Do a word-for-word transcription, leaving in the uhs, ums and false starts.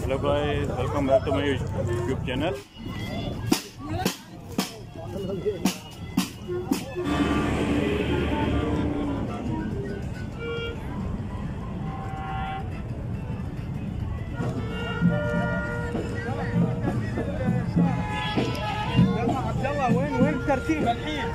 Hello guys, welcome back to my YouTube channel. وين وين الترتيب الحين؟